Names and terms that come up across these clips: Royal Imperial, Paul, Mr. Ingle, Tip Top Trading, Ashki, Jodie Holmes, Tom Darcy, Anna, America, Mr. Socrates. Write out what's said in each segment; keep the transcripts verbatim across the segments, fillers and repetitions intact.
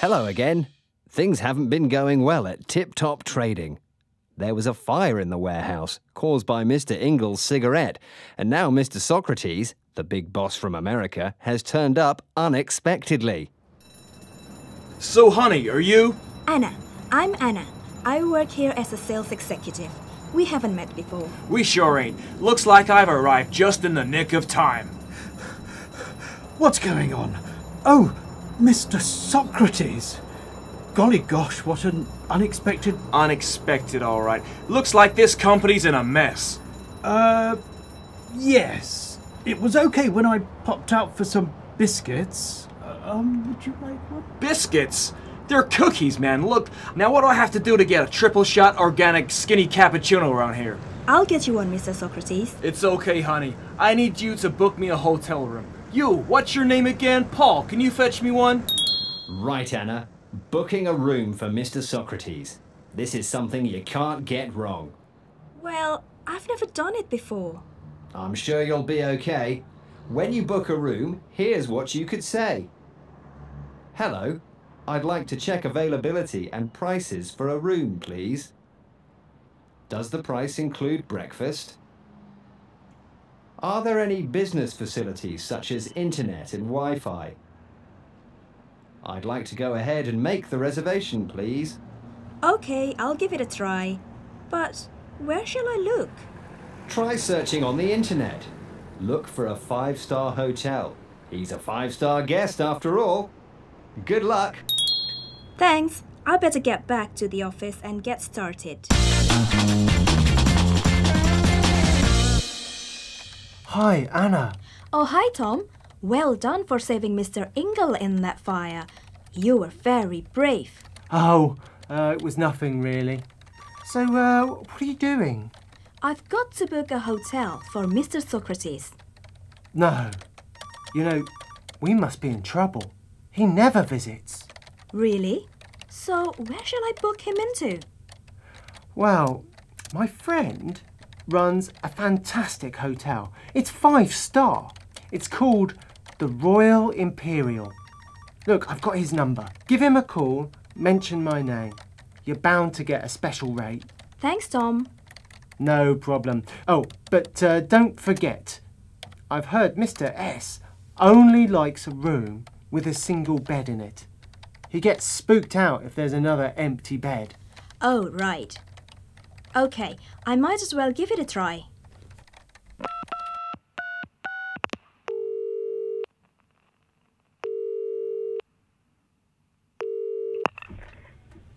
Hello again. Things haven't been going well at Tip Top Trading. There was a fire in the warehouse caused by Mister Ingle's cigarette, and now Mister Socrates, the big boss from America, has turned up unexpectedly. So, honey, are you? Anna. I'm Anna. I work here as a sales executive. We haven't met before. We sure ain't. Looks like I've arrived just in the nick of time. What's going on? Oh, Mister Socrates. Golly gosh, what an unexpected... Unexpected, all right. Looks like this company's in a mess. Uh, yes. It was okay when I popped out for some biscuits. Um, would you like one? Biscuits? They're cookies, man. Look, now what do I have to do to get a triple shot organic skinny cappuccino around here? I'll get you one, Mister Socrates. It's okay, honey. I need you to book me a hotel room. You, what's your name again? Paul, can you fetch me one? Right, Anna. Booking a room for Mister Socrates. This is something you can't get wrong. Well, I've never done it before. I'm sure you'll be okay. When you book a room, here's what you could say. Hello. I'd like to check availability and prices for a room, please. Does the price include breakfast? Are there any business facilities such as internet and Wi-Fi? I'd like to go ahead and make the reservation, please. Okay, I'll give it a try. But where shall I look? Try searching on the internet. Look for a five-star hotel. He's a five-star guest after all. Good luck. Thanks. I better get back to the office and get started. Hi, Anna. Oh, hi, Tom. Well done for saving Mister Ingle in that fire. You were very brave. Oh, uh, it was nothing really. So, uh, what are you doing? I've got to book a hotel for Mister Socrates. No. You know, we must be in trouble. He never visits. Really? So where shall I book him into? Well, my friend runs a fantastic hotel. It's five star. It's called the Royal Imperial. Look, I've got his number. Give him a call, mention my name. You're bound to get a special rate. Thanks, Tom. No problem. Oh, but uh, don't forget, I've heard Mister S only likes a room with a single bed in it. He gets spooked out if there's another empty bed. Oh, right. Okay, I might as well give it a try.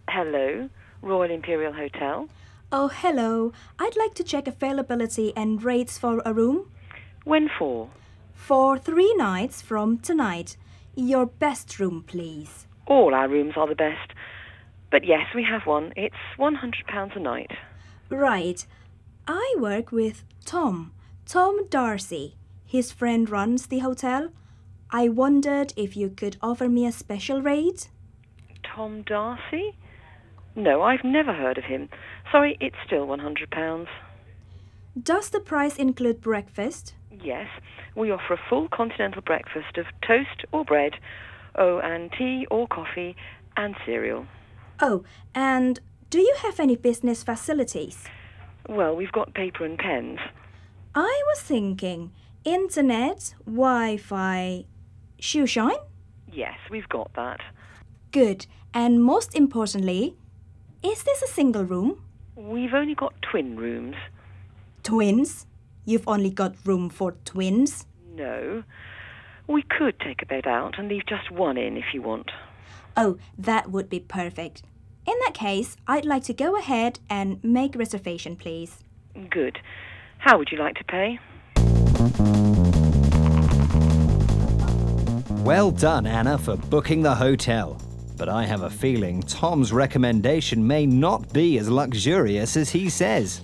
Hello, Royal Imperial Hotel. Oh, hello. I'd like to check availability and rates for a room. When for? For three nights from tonight. Your best room, please. All our rooms are the best. But yes, we have one. It's one hundred pounds a night. Right. I work with Tom. Tom Darcy. His friend runs the hotel. I wondered if you could offer me a special rate. Tom Darcy? No, I've never heard of him. Sorry, it's still one hundred pounds. Does the price include breakfast? Yes, we offer a full continental breakfast of toast or bread, oh, and tea or coffee, and cereal. Oh, and do you have any business facilities? Well, we've got paper and pens. I was thinking internet, Wi-Fi, shoe shine? Yes, we've got that. Good, and most importantly, is this a single room? We've only got twin rooms. Twins? You've only got room for twins? No. We could take a bed out and leave just one in if you want. Oh, that would be perfect. In that case, I'd like to go ahead and make reservation, please. Good. How would you like to pay? Well done, Anna, for booking the hotel. But I have a feeling Tom's recommendation may not be as luxurious as he says.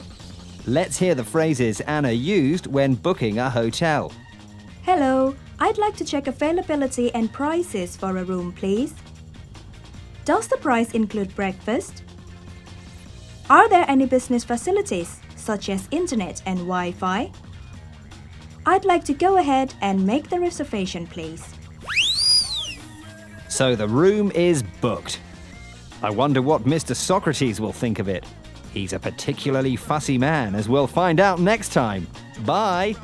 Let's hear the phrases Anna used when booking a hotel. Hello, I'd like to check availability and prices for a room, please. Does the price include breakfast? Are there any business facilities, such as internet and Wi-Fi? I'd like to go ahead and make the reservation, please. So the room is booked. I wonder what Mister Socrates will think of it. He's a particularly fussy man, as we'll find out next time. Bye!